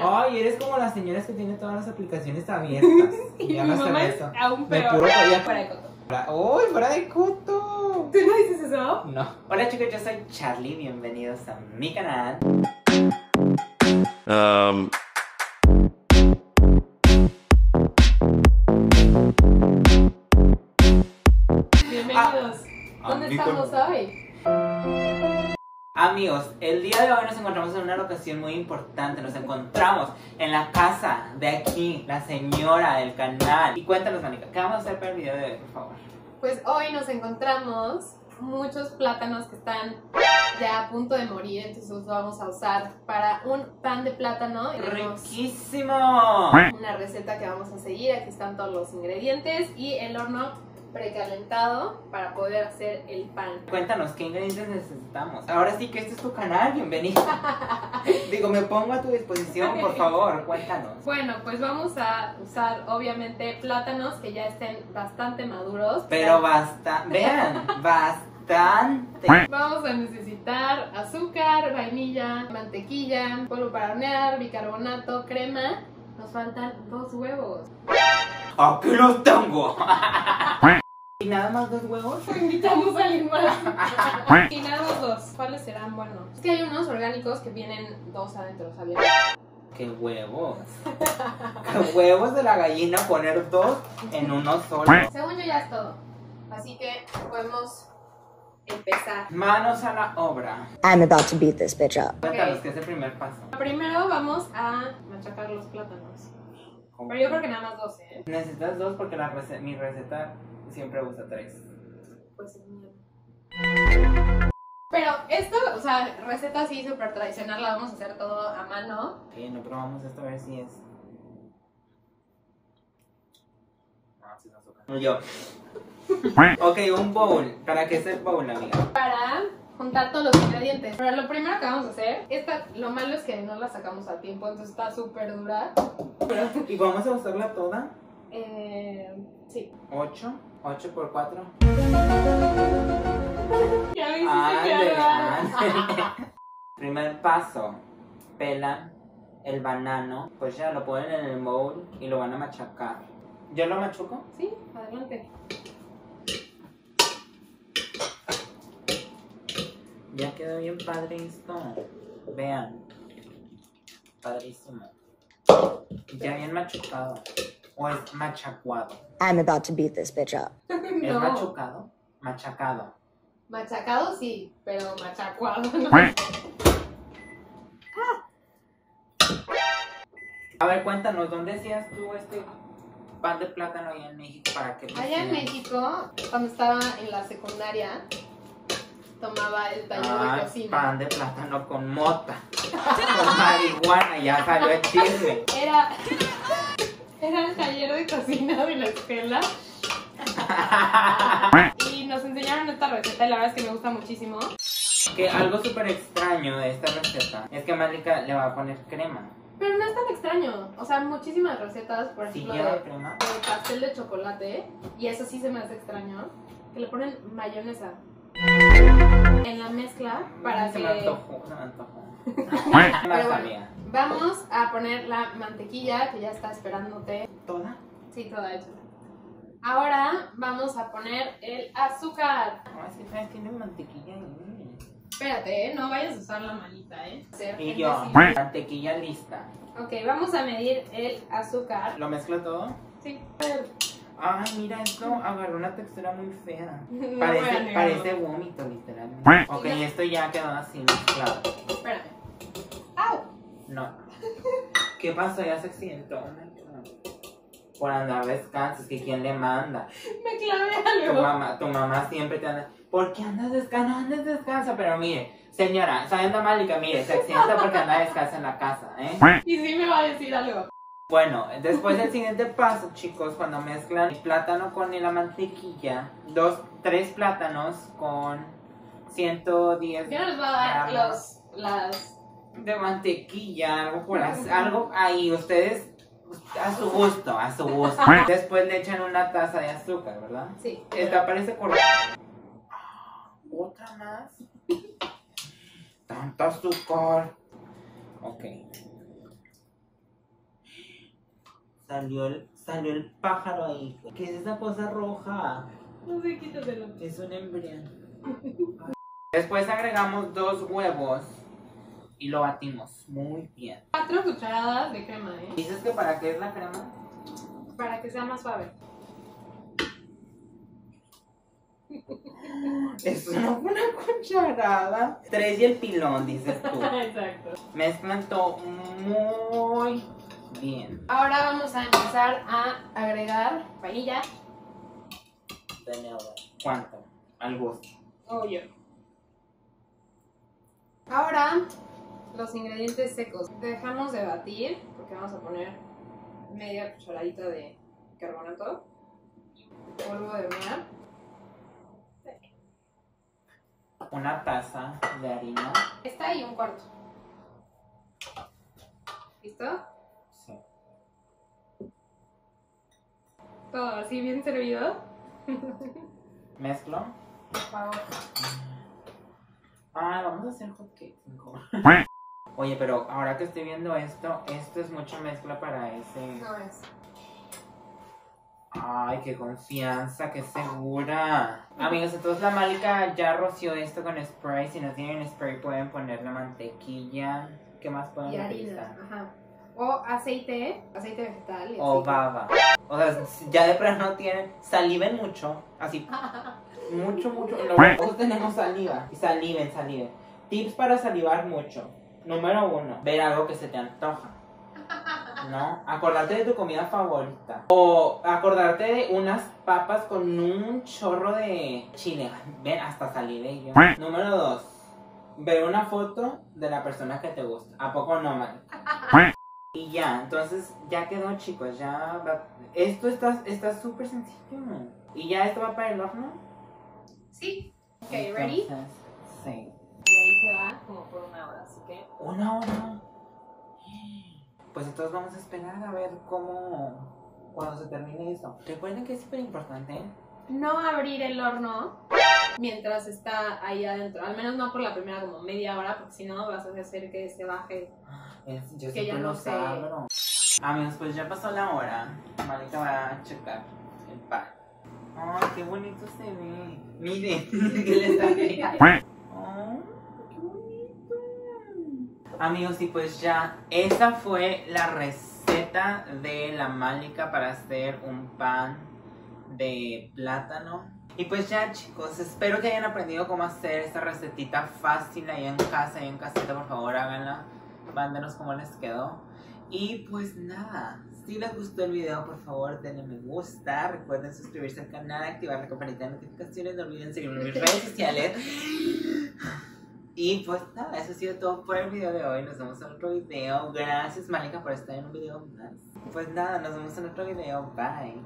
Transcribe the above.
Ay, eres como las señoras que tienen todas las aplicaciones abiertas. Sí, y mi mamá es aún peor. Fuera de coto. ¡Uy, fuera de coto! ¿Tú no dices eso? No. Hola chicos, yo soy Charlie. Bienvenidos a mi canal. Bienvenidos. ¿Dónde estamos hoy? Amigos, el día de hoy nos encontramos en una locación muy importante. Nos encontramos en la casa de aquí, la señora del canal. Y cuéntanos, Mónica, ¿qué vamos a hacer para el video de hoy, por favor? Pues hoy nos encontramos muchos plátanos que están ya a punto de morir. Entonces los vamos a usar para un pan de plátano. ¡Riquísimo! Una receta que vamos a seguir. Aquí están todos los ingredientes y el horno precalentado para poder hacer el pan. Cuéntanos, ¿qué ingredientes necesitamos? Ahora sí que este es tu canal, bienvenida. Digo, me pongo a tu disposición, por favor, cuéntanos. Bueno, pues vamos a usar, obviamente, plátanos que ya estén bastante maduros. Pero bastante, vean, bastante. Vamos a necesitar azúcar, vainilla, mantequilla, polvo para hornear, bicarbonato, crema. Nos faltan 2 huevos. ¡Aquí los tengo! ¿Y nada más 2 huevos? Te invitamos a igual. Y nada más 2. ¿Cuáles serán buenos? Es que hay unos orgánicos que vienen 2 adentro, ¿sabes? ¡Qué huevos! ¡Qué huevos de la gallina poner 2 en uno solo! Según yo ya es todo. Así que podemos empezar. Manos a la obra. I'm about to beat this bitch up. Cuéntanos, ¿qué es el primer paso? Primero vamos a machacar los plátanos. Pero yo creo que nada más 2, ¿eh? Necesitas 2 porque mi receta siempre usa 3. Pues es mía. Pero esto, o sea, receta así súper tradicional, la vamos a hacer todo a mano. Ok, no probamos esto a ver si es. Ah, sí, no azúcar. No, yo. Ok, un bowl. ¿Para qué es el bowl, amiga? Para juntar todos los ingredientes. Pero lo primero que vamos a hacer, esta, lo malo es que no la sacamos a tiempo, entonces está súper dura. ¿Y vamos a usarla toda? Sí. 8 por 4. Ya me hiciste claro. Primer paso, pelan el banano, pues ya lo ponen en el bowl y lo van a machacar. ¿Yo lo machuco? Sí, adelante. Ya quedó bien padre esto. Vean. Padrísimo. Ya bien machucado. O es machacuado. I'm about to beat this bitch up. No. ¿Es machucado? Machacado. Machacado sí, pero machacuado no. A ver, cuéntanos, ¿dónde hacías tú este pan de plátano allá en México? ¿Para qué? Allá en México, cuando estaba en la secundaria, tomaba el taller de cocina. Pan de plátano con mota, con marihuana, ya salió el chisme. Era el taller de cocina de la escuela. Y nos enseñaron esta receta y la verdad es que me gusta muchísimo. Que algo súper extraño de esta receta es que Malika le va a poner crema. Pero no es tan extraño, o sea, muchísimas recetas, por ejemplo, de pastel de chocolate, y eso sí se me hace extraño, que le ponen mayonesa en la mezcla para que... Se me antojó. Pero bueno, vamos a poner la mantequilla que ya está esperándote. ¿Toda? Sí, toda hecha. Ahora vamos a poner el azúcar. Ah, sí, sabes que no hay mantequilla. Espérate, no vayas a usar la manita, Y yo, mantequilla lista. Ok, vamos a medir el azúcar. ¿Lo mezclo todo? Sí. Ay, mira, esto agarró una textura muy fea. No, parece vómito, literalmente. Ok, y esto ya quedó así mezclado. Espérame. ¡Au! No. ¿Qué pasó? Ya se accidentó. Por andar descansos, que quién le manda. Me clavé algo. Tu mamá siempre te anda. ¿Por qué andas descansa? Andas descansa. Pero mire, señora, sabiendo Malika, mire, se accidenta porque anda descansa en la casa, Y sí me va a decir algo. Bueno, después del siguiente paso, chicos, cuando mezclan el plátano con la mantequilla, 3 plátanos con 110 gramos. Yo les voy a dar las de mantequilla, algo ahí, ustedes a su gusto. Después le echan una taza de azúcar, ¿verdad? Sí. Esta parece correcta. ¿Otra más? Tanta azúcar. Ok. Salió el pájaro ahí. ¿Qué es esa cosa roja? No sé, quítatelo. Es un embrión. Después agregamos 2 huevos y lo batimos muy bien. 4 cucharadas de crema, ¿eh? ¿Dices que para qué es la crema? Para que sea más suave. Eso no fue una cucharada. 3 y el pilón, dices tú. Exacto. Mezclan todo muy bien. Ahora vamos a empezar a agregar vainilla. ¿Cuánto? Al gusto. Obvio. Ahora los ingredientes secos. Dejamos de batir porque vamos a poner media cucharadita de carbonato, polvo de hornear, una taza de harina, esta y 1/4. ¿Listo? Sí. Todo así bien servido. Mezclo. Por favor. Ah, vamos a hacer hot cakes. Oye, pero ahora que estoy viendo esto, esto es mucha mezcla para ese... No es. Ay, qué confianza, qué segura. Amigos, entonces la Malika ya roció esto con spray. Si no tienen spray pueden ponerle mantequilla. ¿Qué más pueden utilizar? Ajá. O aceite, aceite vegetal. Aceite. O baba. O sea, ya de plano tienen, saliven mucho, así, mucho, mucho. Nosotros tenemos saliva, saliven. Tips para salivar mucho. Número 1, ver algo que se te antoja, ¿no? Acordarte de tu comida favorita. O acordarte de unas papas con un chorro de chile. Ven, hasta salivé yo. Número 2, ver una foto de la persona que te gusta. ¿A poco no, Malika? Y ya, entonces ya quedó, chicos. Ya va. Esto está súper sencillo. ¿Y ya esto va para el horno? Sí. Ok, ¿ready? Sí. Y ahí se va como por 1 hora, así que... ¿1 hora? Pues entonces vamos a esperar a ver cómo... cuando se termine eso. Recuerden que es súper importante no abrir el horno mientras está ahí adentro. Al menos no por la primera como media hora, porque si no vas a hacer que se baje. Yo que ya no sé. Amigos, pues ya pasó la hora. Malika va a checar el pan. Ay, qué bonito se ve. Miren, que les saqué. Amigos, y pues ya, esa fue la receta de la Malika para hacer un pan de plátano. Y pues ya, chicos, espero que hayan aprendido cómo hacer esta recetita fácil ahí en casa, ahí en casita. Por favor, háganla, mándenos cómo les quedó. Y pues nada, si les gustó el video, por favor, denle me gusta. Recuerden suscribirse al canal, activar la campanita de notificaciones. No olviden seguirme en mis redes sociales. Y pues nada, eso ha sido todo por el video de hoy. Nos vemos en otro video. Gracias, Malika, por estar en un video más. Pues nada, nos vemos en otro video. Bye.